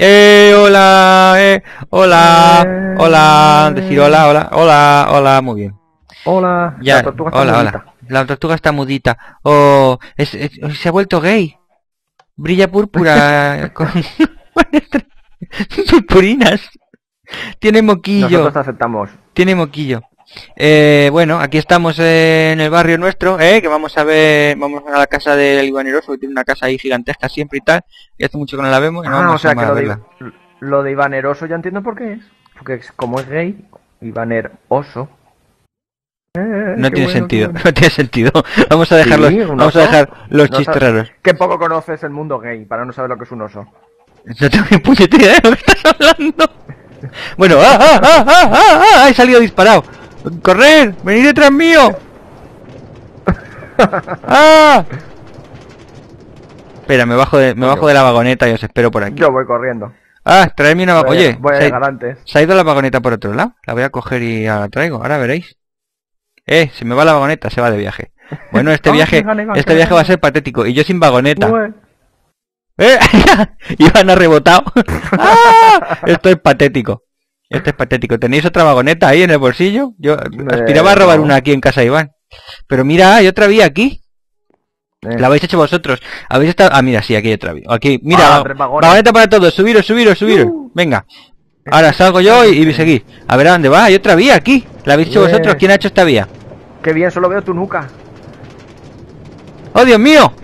Hola, hola, hola, decir hola, hola, hola, hola, muy bien. Hola, ya, la tortuga está mudita. La tortuga está mudita. Oh, se ha vuelto gay. Brilla púrpura con purpurinas. Tiene moquillo. Nosotros aceptamos. Tiene moquillo. Bueno, aquí estamos en el barrio nuestro, que vamos a la casa del Iván Heroso, que tiene una casa ahí gigantesca siempre y tal, y hace mucho que no la vemos. Y no vamos, o sea, que lo de Iván Heroso ya entiendo por qué es, porque como es gay, Iván Heroso. No tiene sentido, no tiene sentido. Vamos a dejar los chistes raros. Qué poco conoces el mundo gay para no saber lo que es un oso. No tengo ni puñetera de lo que estás hablando. Bueno, he salido disparado. ¡Correr! ¡Venid detrás mío! ¡Ah! Espera, me bajo de la vagoneta y os espero por aquí. Yo voy corriendo. Ah, traerme una vagoneta. Oye, voy a llegar antes. Se ha ido la vagoneta por otro lado. La voy a coger y la traigo. Ahora veréis. Se me va la vagoneta, se va de viaje. Bueno, este viaje va a ser patético. Y yo sin vagoneta. Iván ha rebotado. ¡Ah! Esto es patético. Este es patético. ¿Tenéis otra vagoneta ahí en el bolsillo? Yo aspiraba a robar una aquí en casa de Iván. Pero mira, hay otra vía aquí. La habéis hecho vosotros. Habéis estado... Ah, mira, sí, aquí hay otra vía. Aquí, mira, vagoneta para todos. Subiros, subiros, subiros. Venga. Ahora salgo yo y seguís. A ver a dónde va. Hay otra vía aquí. La habéis hecho vosotros. ¿Quién ha hecho esta vía? Qué bien, solo veo tu nuca. ¡Oh, Dios mío!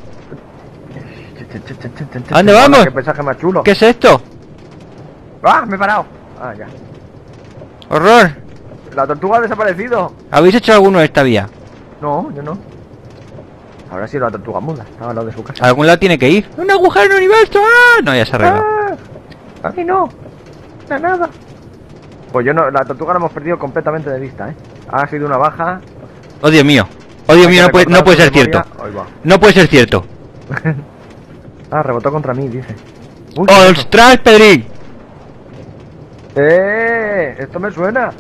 ¿A dónde vamos? Qué paisaje más chulo. ¿Qué es esto? ¡Ah, me he parado! Ah, ya. ¡Horror! La tortuga ha desaparecido. ¿Habéis hecho alguno de esta vía? No, yo no. Ahora sí, la tortuga muda. Estaba al lado de su casa. A algún lado tiene que ir. ¡Un agujero en el universo! ¡Ah! No, ya se arregló. Aquí no. Nada. Pues yo no, la tortuga la hemos perdido completamente de vista, Ha sido una baja. ¡Oh, Dios mío! ¡Oh, Dios mío! No puede ser cierto. No puede ser cierto. Rebotó contra mí, dice. ¡Ostras, Pedrín! Esto me suena.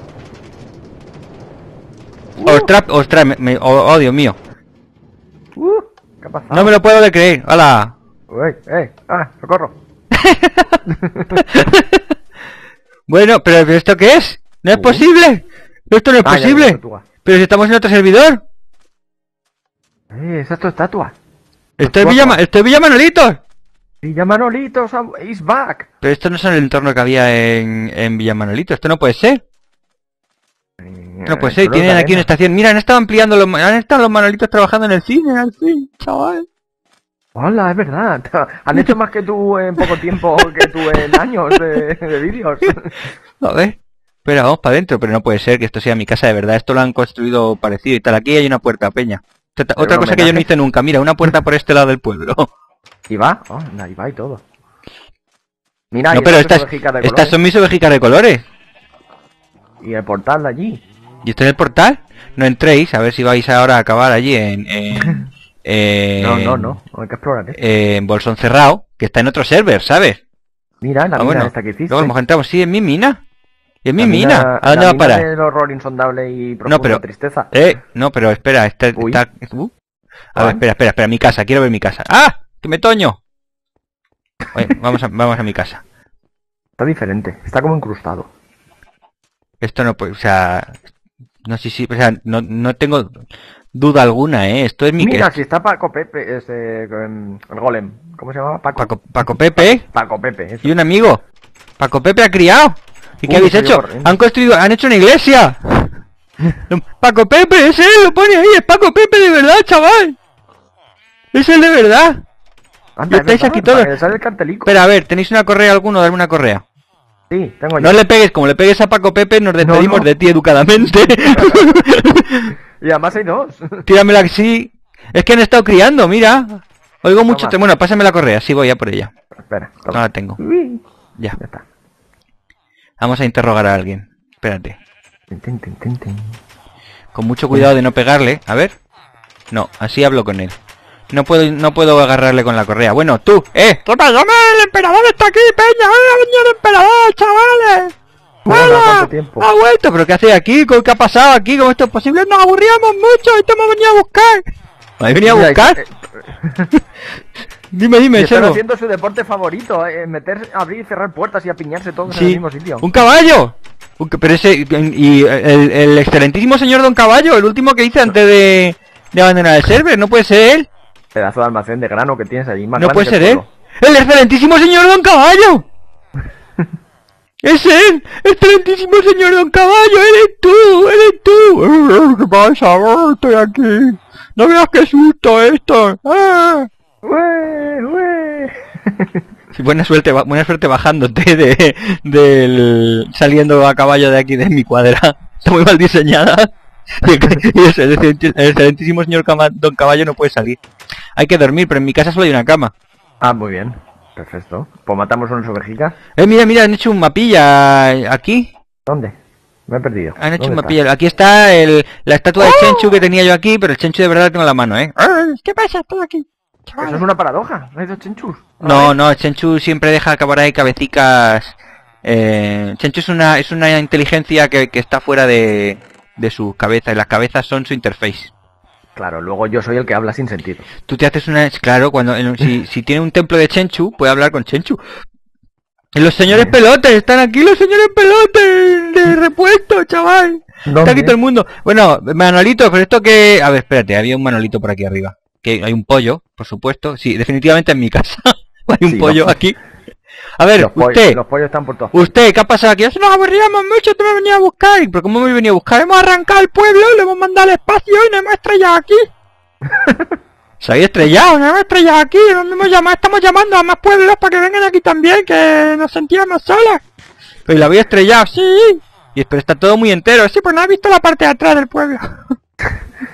Ostras, ostras, oh, Dios mío. ¿Qué ha pasado? No me lo puedo de creer. ¡Hala! ¡Socorro! Bueno, pero ¿esto qué es? ¡No es posible! ¡Esto no es posible! ¡Pero si estamos en otro servidor! ¡Esa es tu estatua! ¡Estoy Villamanolitos! Villamanolitos is back. Pero esto no es el entorno que había en Villamanolitos. Esto no puede ser. No puede ser. Tienen aquí una estación. Mira, han estado ampliando los... Han estado los manolitos trabajando en el cine, al fin, chaval. Hola, es verdad. Han hecho más que tú en poco tiempo, que tú en años de vídeos. A ver. Espera, vamos para adentro. Pero no puede ser que esto sea mi casa de verdad. Esto lo han construido parecido y tal. Aquí hay una puerta, peña. Otra cosa que yo no hice nunca. Mira, una puerta por este lado del pueblo. ¿Y va? Ahí va y todo. Mira, no, pero estas son mis ovejitas de colores. Y el portal de allí. ¿Y este es el portal? No entréis, a ver si vais ahora a acabar allí en... No, hay que explorar. En Bolsón Cerrado, que está en otro server, ¿sabes? Mira, la mina esta que hiciste. Luego nos entramos, sí, en mi mina. En mi mina. ¿A dónde va a parar? El horror insondable y profunda tristeza. No, pero espera, está... A ver, espera, mi casa, quiero ver mi casa. ¡Ah! ¡Que me toño! Oye, vamos a mi casa. Está diferente, está como incrustado. Esto no puede, o sea... No sé si, o sea, no tengo duda alguna, Esto es mi... Mira, si está Paco Pepe, el golem. ¿Cómo se llamaba? Paco Pepe. Paco Pepe, eso. Y un amigo. Paco Pepe ha criado. ¿Y qué habéis hecho? Han hecho una iglesia. Paco Pepe, ese lo pone ahí, es Paco Pepe de verdad, chaval. Es el de verdad. Anda, estáis aquí todos. Espera, a ver, ¿tenéis una correa alguno? Darme una correa. Sí, tengo yo. No le pegues, como le pegues a Paco Pepe, nos despedimos de ti educadamente. Y además hay dos. Tíramela así. Es que han estado criando, mira. Oigo mucho. Bueno, pásame la correa, sí, voy a por ella. Espera, no la tengo. Ya está. Vamos a interrogar a alguien. Espérate. Con mucho cuidado de no pegarle. A ver. No, así hablo con él. No puedo agarrarle con la correa. Bueno, tú, ¡Toma, toma! ¡El emperador está aquí, peña! ¡El emperador, chavales! ¡Hola! ¡Ha vuelto! ¿Pero qué hacéis aquí? ¿Qué ha pasado aquí? ¿Cómo esto es posible? ¡Nos aburríamos mucho! ¡Ahorita me ha venido a buscar! ¿Me habéis venido a buscar? Dime, dime, Chelo. Están haciendo su deporte favorito, meter, abrir y cerrar puertas y apiñarse todos en el mismo sitio. ¡Un caballo! Pero ese, y el excelentísimo señor Don Caballo, el último que hice antes de abandonar el server, no puede ser él. Pedazo de almacén de grano que tienes allí, más no puede ser él. ¡El excelentísimo señor Don Caballo! ¡Es él! ¡Excelentísimo señor Don Caballo! ¡Eres tú! ¡Eres tú! ¡Qué pasa! ¡Estoy aquí! ¡No veas qué susto esto! ¡Ah! Sí, buena suerte bajándote del saliendo a caballo de aquí de mi cuadra. Está muy mal diseñada. Y eso, el excelentísimo señor Don Caballo no puede salir. Hay que dormir, pero en mi casa solo hay una cama. Ah, muy bien. Perfecto. Pues matamos unas ovejitas. Mira, mira, han hecho un mapilla aquí. ¿Dónde? Me he perdido. Han hecho un mapilla. Está? Aquí está la estatua de Chenchu que tenía yo aquí, pero el Chenchu de verdad tengo en la mano, ¿eh? ¿Qué pasa? Todo aquí. Chaval. Eso es una paradoja, no hay dos Chenchus. No, no, Chenchu siempre deja acabar ahí cabecicas. Chenchu es una inteligencia que está fuera de su cabeza, y las cabezas son su interface. Claro, luego yo soy el que habla sin sentido. Tú te haces una... Claro, cuando si tiene un templo de Chenchu, puede hablar con Chenchu. Los señores pelotes, están aquí los señores pelotes de repuesto, chaval. ¿Dónde? Está aquí todo el mundo. Bueno, Manuelito, pero esto que... A ver, espérate, había un Manuelito por aquí arriba. Que hay un pollo, por supuesto. Sí, definitivamente en mi casa hay un pollo aquí. A ver, los pollos están por todos. Usted, ¿qué ha pasado aquí? Nos aburríamos mucho, tú me venías a buscar. ¿Pero cómo me venía a buscar? Hemos arrancado el pueblo, lo hemos mandado al espacio y nos hemos estrellado aquí. Se había estrellado, nos hemos estrellado aquí. Estamos llamando a más pueblos para que vengan aquí también, que nos sentíamos solas. Pero la había estrellado, sí. Pero está todo muy entero. Sí, pues no has visto la parte de atrás del pueblo.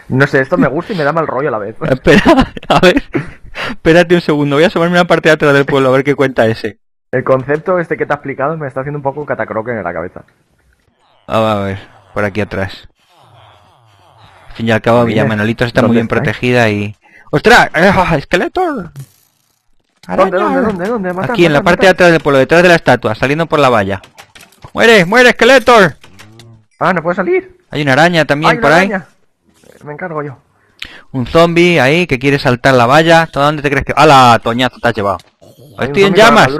No sé, esto me gusta y me da mal rollo a la vez. Espera, a ver. Espérate un segundo, voy a asomarme a la parte de atrás del pueblo a ver qué cuenta ese. El concepto este que te ha explicado me está haciendo un poco catacroque en la cabeza. A ver, por aquí atrás. Al fin y al cabo, Villamanolitos está muy bien protegida y... ¡Ostras! ¡Esqueleto! ¿Dónde? Aquí, en la parte de atrás del pueblo, detrás de la estatua, saliendo por la valla. ¡Muere, muere, esqueleto! Ah, ¿no puede salir? Hay una araña también por ahí. Me encargo yo. Un zombie ahí que quiere saltar la valla. ¿Todo dónde te crees que...? ¡Hala, toñazo, te has llevado! ¡Estoy en llamas!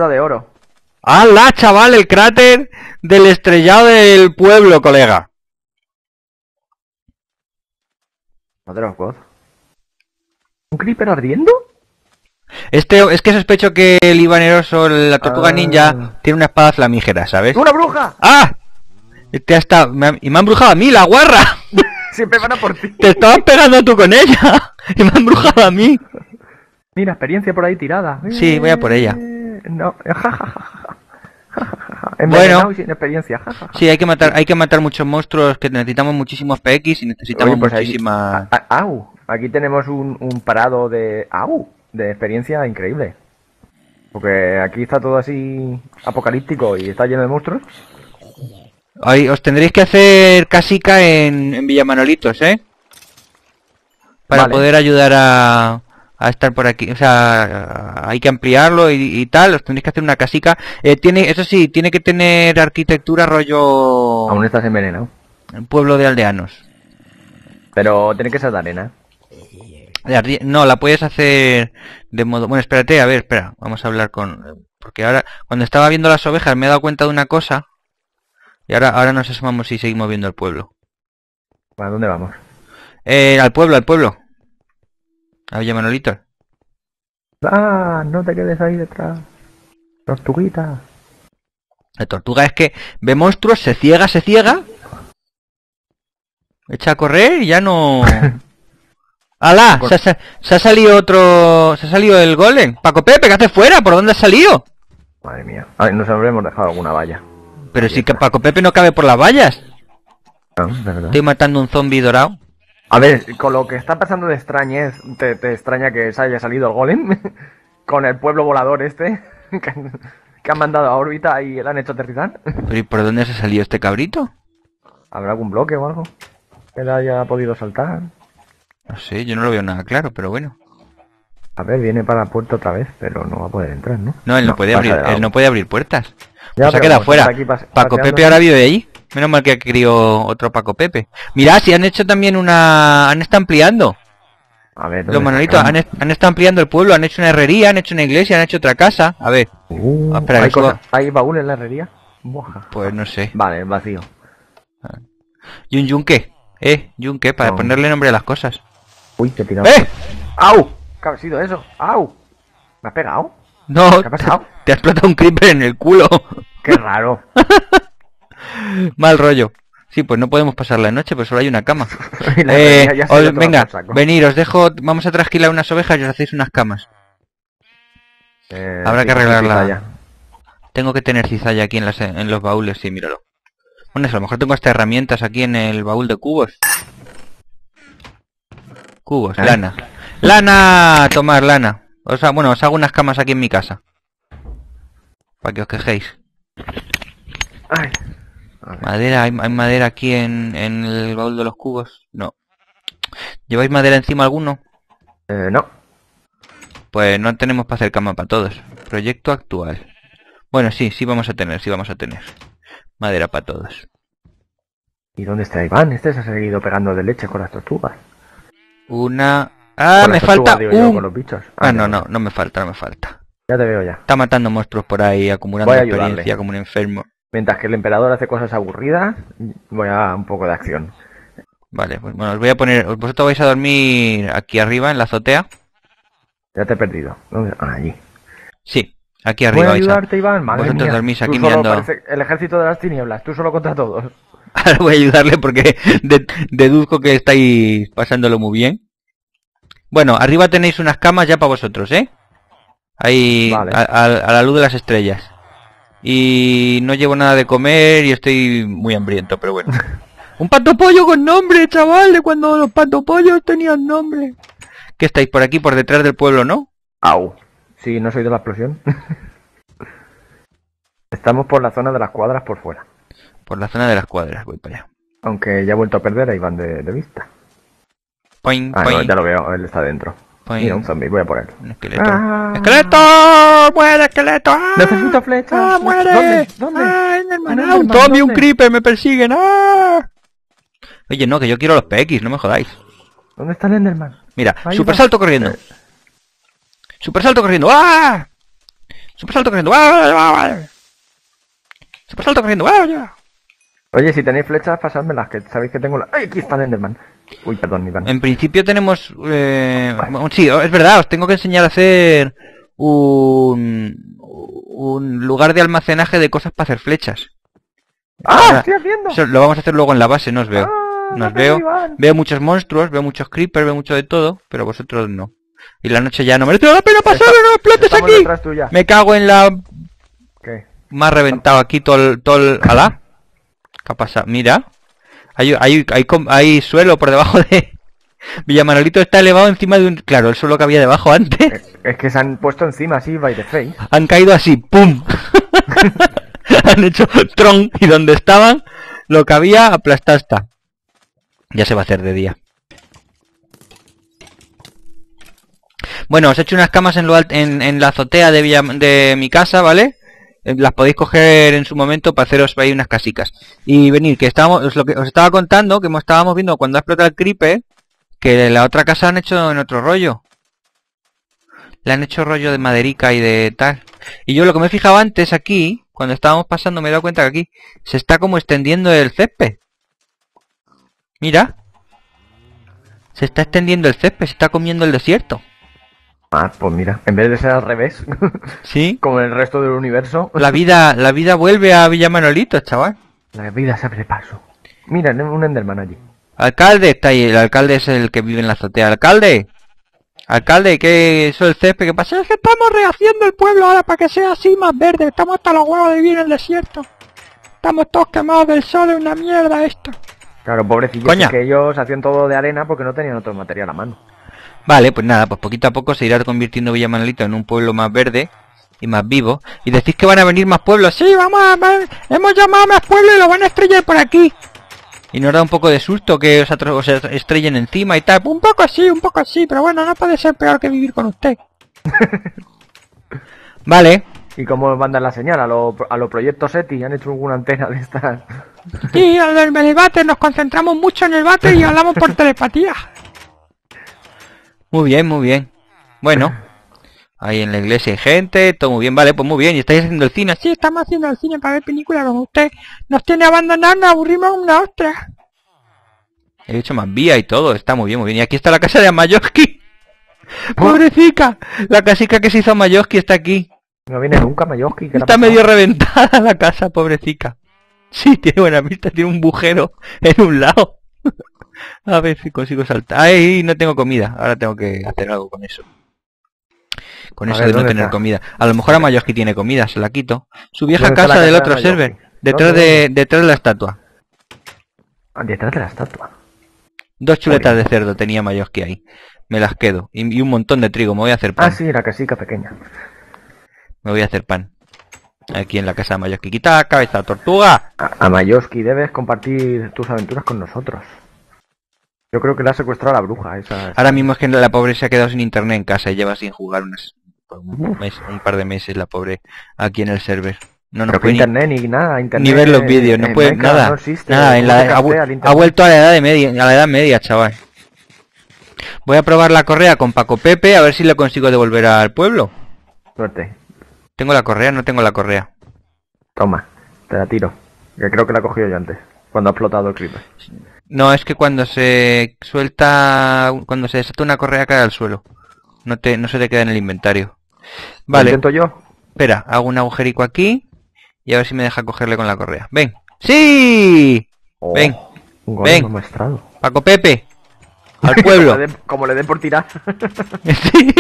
¡Hala, chaval, el cráter del estrellado del pueblo, colega! Madre of God. ¿Un creeper ardiendo? Es que sospecho que el Iván Heroso, la tortuga ninja, tiene una espada flamígera, ¿sabes? ¡Una bruja! ¡Ah! Y me han brujado a mí, la guarra. Siempre van a por ti. Te estabas pegando tú con ella. Y me han brujado a mí. Mira, experiencia por ahí tirada. Sí, voy a por ella. No, bueno, sin experiencia. Sí, hay que matar muchos monstruos, que necesitamos muchísimos PX y necesitamos muchísimas... ¡Au! Aquí tenemos un parado de... ¡Au! De experiencia increíble. Porque aquí está todo así apocalíptico y está lleno de monstruos. Ahí, os tendréis que hacer casica en Villamanolitos, ¿eh? Para poder ayudar a estar por aquí. O sea, hay que ampliarlo y tal. Os tendréis que hacer una casica. Eso sí, tiene que tener arquitectura rollo... Aún estás envenenado. El pueblo de aldeanos. Pero tiene que ser de arena. No, la puedes hacer de modo... Bueno, espérate, a ver, espera. Vamos a hablar con... Porque ahora, cuando estaba viendo las ovejas, me he dado cuenta de una cosa... Y ahora nos asomamos y seguimos viendo el pueblo. ¿Para dónde vamos? Al pueblo. A Villamanolitos. ¡Ah! No te quedes ahí detrás. Tortuguita. La tortuga es que ve monstruos, se ciega. Echa a correr y ya no... ¡Hala! Se ha salido otro... Se ha salido el golem. Paco Pepe, ¿qué haces fuera? ¿Por dónde has salido? Madre mía. Ay, nos habremos dejado alguna valla. Pero si que Paco Pepe no cabe por las vallas. No, verdad. Estoy matando un zombie dorado. A ver, con lo que está pasando de extrañez, te extraña que se haya salido el golem. Con el pueblo volador este que han mandado a órbita y le han hecho aterrizar. ¿Pero y por dónde se ha salido este cabrito? ¿Habrá algún bloque o algo que le haya podido saltar? No sé, yo no lo veo nada claro, pero bueno. A ver, viene para la puerta otra vez, pero no va a poder entrar, ¿no? No, él no puede abrir puertas. Ya, o sea, queda fuera. Paco Pepe ahora vive allí. Menos mal que crió otro Paco Pepe. Mirad, si han hecho también una... Han estado ampliando. A ver, los Manuelitos han estado ampliando el pueblo, han hecho una herrería, han hecho una iglesia, han hecho otra casa. A ver, espera, ¿hay baúl en la herrería? Boja. Pues no sé. Vale, vacío. Y un yunque, yunque, para ponerle nombre a las cosas. Uy, te he tirado. ¡Au! ¿Qué ha sido eso? ¡Au! ¿Me has pegado? No, ¿qué ha pasado? Te ha explotado un creeper en el culo. ¡Qué raro! Mal rollo. Sí, pues no podemos pasar la noche, pues solo hay una cama. Venga, venid, os dejo. Vamos a trasquilar unas ovejas y os hacéis unas camas. Habrá que arreglarla. Tengo que tener cizalla aquí en los baúles, sí, míralo. Bueno, a lo mejor tengo hasta herramientas aquí en el baúl de cubos. Cubos, lana. ¡Lana! Tomad lana. Bueno, os hago unas camas aquí en mi casa. Para que os quejéis. Ay. Madera, ¿hay madera aquí en el baúl de los cubos? No. ¿Lleváis madera encima alguno? No. Pues no tenemos para hacer cama para todos. Proyecto actual. Bueno, sí, sí vamos a tener. Madera para todos. ¿Y dónde está Iván? Este se ha seguido pegando de leche con las tortugas. Una... ¡Ah, me falta un! Con los bichos. No me falta. Ya te veo ya. Está matando monstruos por ahí, acumulando experiencia como un enfermo. Mientras que el emperador hace cosas aburridas, voy a un poco de acción. Vale, pues bueno, os voy a poner... Vosotros vais a dormir aquí arriba, en la azotea. Ya te he perdido. ¿Dónde? Ah, allí. Sí, aquí arriba. Voy a ayudarte, Iván. Madre vosotros mía, dormís aquí mirando... El ejército de las tinieblas, tú solo contra todos. Ahora voy a ayudarle porque deduzco que estáis pasándolo muy bien. Bueno, arriba tenéis unas camas ya para vosotros, ¿eh? Ahí, vale. A la luz de las estrellas. Y no llevo nada de comer y estoy muy hambriento, pero bueno. Un pato pollo con nombre, chaval, de cuando los pato pollos tenían nombre. ¿Qué estáis por aquí, por detrás del pueblo, no? Au. Sí, no soy de la explosión. Estamos por la zona de las cuadras por fuera. Por la zona de las cuadras, voy para allá. Aunque ya he vuelto a perder a Iván de vista. Poing, poing. No, ya lo veo, él está dentro. Mira, un zombie, voy a por él. Un esqueleto. Ah, ¡esqueleto! ¡Muere, esqueleto! ¡Ah! ¡Necesito flechas! ¡Ah, muere! ¿Dónde? ¡Ah, hermano! ¡Ah, un zombie, un creeper! ¡Me persiguen! ¡Ah! Oye, no, que yo quiero los PX, no me jodáis. ¿Dónde está el Enderman? Mira, supersalto corriendo. Supersalto corriendo. ¡Ah! Supersalto corriendo. ¡Ah! Supersalto corriendo. ¡Ah! Oye, si tenéis flechas, pasádmelas, que sabéis que tengo la... ¡Ay, aquí está el Enderman! Uy, perdón, Iván. En principio tenemos... Sí, es verdad, os tengo que enseñar a hacer un lugar de almacenaje de cosas para hacer flechas. ¡Ah, ahora, estoy haciendo! Eso lo vamos a hacer luego en la base, no os veo. Ah, no os veo. Veo muchos monstruos, veo muchos creepers, veo mucho de todo, pero vosotros no. Y la noche ya no merece la pena pasar, no explotes aquí. Me cago en la... ¿Qué? Me ha reventado aquí todo el... ¿Alá? ¿Qué ha pasado? Mira, hay suelo por debajo de... Villamanolito está elevado encima de un... Claro, el suelo que había debajo antes. Es que se han puesto encima así, by the face. Han caído así, ¡pum! Han hecho tron y donde estaban, lo que había aplastasta. Ya se va a hacer de día. Bueno, os he hecho unas camas en la azotea de mi casa, ¿vale? Las podéis coger en su momento para haceros ahí unas casicas. Y venid, que estábamos, lo que os estaba contando, que estábamos viendo cuando ha explotado el creeper, que de la otra casa han hecho en otro rollo. Le han hecho rollo de maderica y de tal. Y yo lo que me he fijado antes aquí, cuando estábamos pasando, me he dado cuenta que aquí se está como extendiendo el césped. Mira. Se está extendiendo el césped, se está comiendo el desierto. Ah, pues mira, en vez de ser al revés, ¿sí? Como en el resto del universo. La vida vuelve a Villamanolitos, chaval. La vida se abre paso. Mira, un Enderman allí. Alcalde está ahí, el alcalde es el que vive en la azotea. Alcalde, ¿qué es el césped? ¿Qué pasa? Es que estamos rehaciendo el pueblo ahora para que sea así más verde. Estamos hasta los huevos de vivir en el desierto. Estamos todos quemados del sol, es una mierda esto. Claro, pobrecillos, es que ellos hacían todo de arena porque no tenían otro material a mano. Vale, pues nada, pues poquito a poco se irá convirtiendo Villamanolito en un pueblo más verde y más vivo. Y decís que van a venir más pueblos. Sí, hemos llamado a más pueblos y los van a estrellar por aquí. Y nos da un poco de susto que os estrellen encima y tal. Un poco así, pero bueno, no puede ser peor que vivir con usted. Vale. ¿Y cómo mandan la señal? A los proyectos SETI, ¿han hecho alguna antena de estas? Sí, en el váter, nos concentramos mucho en el váter y hablamos por telepatía. Muy bien, muy bien. Bueno, ahí en la iglesia hay gente, todo muy bien, vale, pues muy bien. ¿Y estáis haciendo el cine? Sí, estamos haciendo el cine para ver películas como usted. Nos tiene abandonados, nos aburrimos una ostra. He hecho más vía y todo, está muy bien, muy bien. Y aquí está la casa de Amayoski. ¡Pobrecita! La casica que se hizo Amayoski está aquí. No viene nunca Amayoski. Está medio reventada la casa, pobrecita. Sí, tiene buena vista, tiene un agujero en un lado. A ver si consigo saltar. ¡Ay! No tengo comida. Ahora tengo que hacer algo con eso. Con eso de no tener comida. A lo mejor Amayoski tiene comida, se la quito. Su vieja casa del otro server. Detrás de la estatua. Detrás de la estatua. Dos chuletas de cerdo tenía Amayoski ahí. Me las quedo. Y un montón de trigo. Me voy a hacer pan. Ah, sí, la casica pequeña. Me voy a hacer pan. Aquí en la casa de Amayoski. Quita cabeza, tortuga. Amayoski, debes compartir tus aventuras con nosotros. Yo creo que la ha secuestrado a la bruja. Ahora mismo es que la pobre se ha quedado sin internet en casa y lleva sin jugar un par de meses la pobre aquí en el server. No nos puede internet ni nada, internet, ni ver los vídeos, no puede nada. No existe, nada en la, ha vuelto a la edad media, chaval. Voy a probar la correa con Paco Pepe a ver si lo consigo devolver al pueblo. Suerte. ¿Tengo la correa? No tengo la correa. Toma, te la tiro. Que creo que la he cogido yo antes, cuando ha explotado el creeper. No, es que cuando se suelta, cuando se desata una correa cae al suelo. No se te queda en el inventario. Vale. ¿Lo intento yo? Espera, hago un agujerico aquí y a ver si me deja cogerle con la correa. Ven. ¡Sí! Oh, ven. Un gol ven. Maestrado. Paco Pepe. Al pueblo. Como le den por tirar. Sí.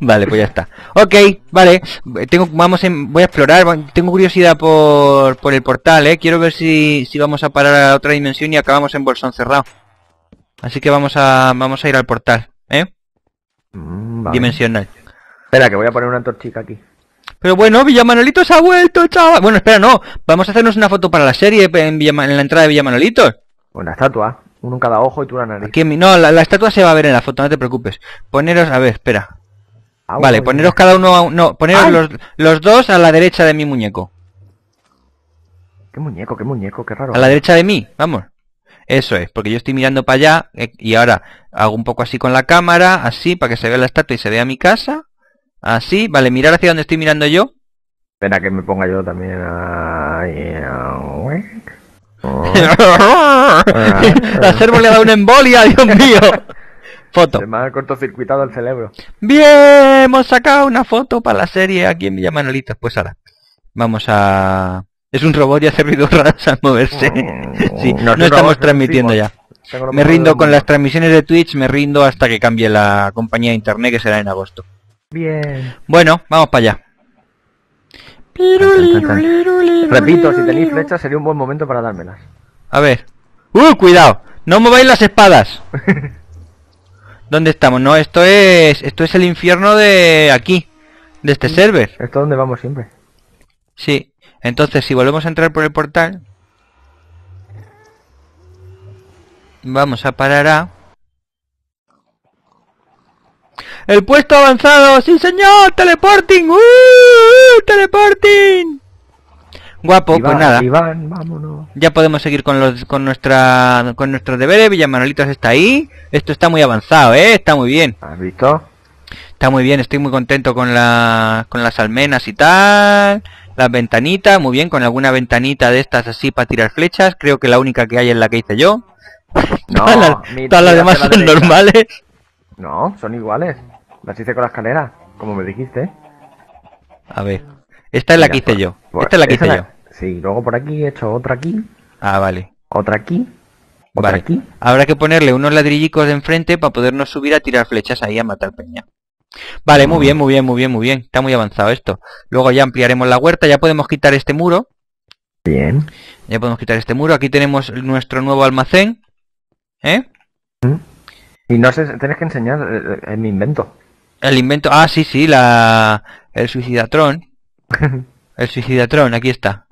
Vale, pues ya está. Ok, vale. Voy a explorar. Tengo curiosidad por el portal, ¿eh? Quiero ver si vamos a parar a otra dimensión y acabamos en bolsón cerrado. Así que vamos a ir al portal, ¿eh? Vale. Dimensional. Espera, que voy a poner una antorchica aquí. Pero bueno, Villamanolitos ha vuelto, chaval. Bueno, espera, no. Vamos a hacernos una foto para la serie en la entrada de Villamanolitos. Una estatua. Uno en cada ojo y tú la nariz. Aquí, no, la estatua se va a ver en la foto, no te preocupes. Poneros, a ver, espera. Vale, poneros cada uno a poneros los dos a la derecha de mi muñeco. Qué muñeco, qué raro. A la derecha de mí, vamos. Eso es, porque yo estoy mirando para allá y ahora hago un poco así con la cámara, así, para que se vea la estatua y se vea mi casa. Así, vale, mirar hacia donde estoy mirando yo. Espera que me ponga yo también a... La cervo le ha dado una embolia, Dios mío. Foto. Se me ha cortocircuitado el cerebro. Bien, hemos sacado una foto para la serie aquí en Villamanolitos. Pues ahora, vamos a... Es un robot y hace ruidos raros al moverse. Sí, no estamos transmitiendo ya. Me rindo con las transmisiones de Twitch, me rindo hasta que cambie la compañía de internet, que será en agosto. Bien. Bueno, vamos para allá. Repito, si tenéis flechas sería un buen momento para dármelas. A ver. Cuidado, no mováis las espadas. ¿Dónde estamos? No, esto es el infierno de aquí, de este server. Esto es donde vamos siempre. Sí, entonces si volvemos a entrar por el portal, vamos a parar a... ¡El puesto avanzado! ¡Sí, señor! ¡Teleporting! ¡Teleporting! Guapo, Iván, pues nada. Iván, vámonos. Ya podemos seguir con nuestros deberes. Villamanolitos está ahí. Esto está muy avanzado, ¿eh? Está muy bien. ¿Has visto? Está muy bien. Estoy muy contento con las almenas y tal. Las ventanitas, muy bien. Con alguna ventanita de estas así para tirar flechas. Creo que la única que hay es la que hice yo. No, todas las demás son normales. No, son iguales. Las hice con la escalera, como me dijiste. A ver, esta es la que hice yo. Esta es la que hice yo. Sí, luego por aquí he hecho otra aquí. Ah, vale. Otra aquí. Otra aquí. Habrá que ponerle unos ladrillicos de enfrente para podernos subir a tirar flechas ahí a matar peña. Vale, muy bien, muy bien, muy bien, muy bien. Está muy avanzado esto. Luego ya ampliaremos la huerta, ya podemos quitar este muro. Bien. Ya podemos quitar este muro. Aquí tenemos nuestro nuevo almacén. ¿Eh? Y no sé, tenés que enseñar el invento. El invento, ah, sí, el Suicidatrón. El Suicidatrón, aquí está.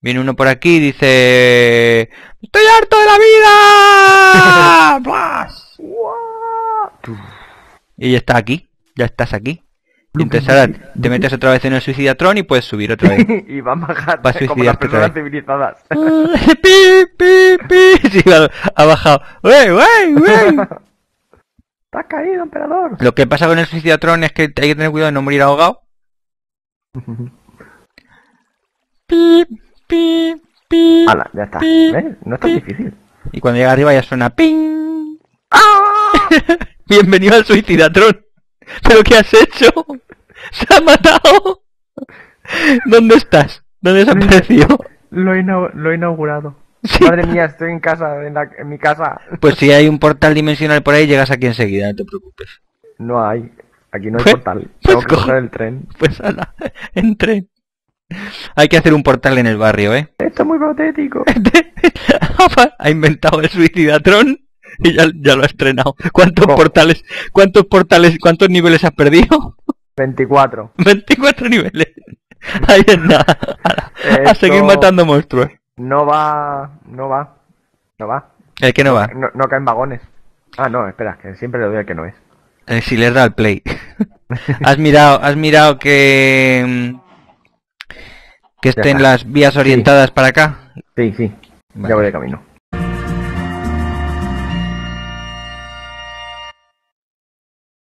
Viene uno por aquí y dice... ¡Estoy harto de la vida! ¡Blas! Y ya está aquí, ya estás aquí. Y entonces te metes otra vez en el Suicidatrón y puedes subir otra vez. Y vas a bajar como las personas civilizadas. ¡Pi, pi, pi! Sí, ha bajado. ¡Wey, wey, wey! ¡Te has caído, emperador! Lo que pasa con el Suicidatrón es que hay que tener cuidado de no morir ahogado. Pip, pip, pip. ¡Hala! Ya está. Pip, ¿ves? No es tan difícil. Y cuando llega arriba ya suena ping. ¡Ah! Bienvenido al Suicidatrón. ¿Pero qué has hecho? ¡Se ha matado! ¿Dónde estás? ¿Dónde has aparecido? Lo he inaugurado. Sí. Madre mía, estoy en casa, en mi casa. Pues si hay un portal dimensional por ahí, llegas aquí enseguida, no te preocupes. No hay, aquí no hay portal. Tengo que coger el tren. Pues ala, en tren. Hay que hacer un portal en el barrio, ¿eh? Esto es muy patético. Ha inventado el Suicidatrón y ya lo ha estrenado. ¿Cuántos niveles has perdido? 24. 24 niveles. Ahí es nada. A seguir matando monstruos. No va. ¿El que no va? No caen vagones. Ah, no, espera, que siempre le doy al que no es. Si le da al play. ¿Has mirado que estén las vías orientadas para acá? Sí. Vale. Ya voy de camino.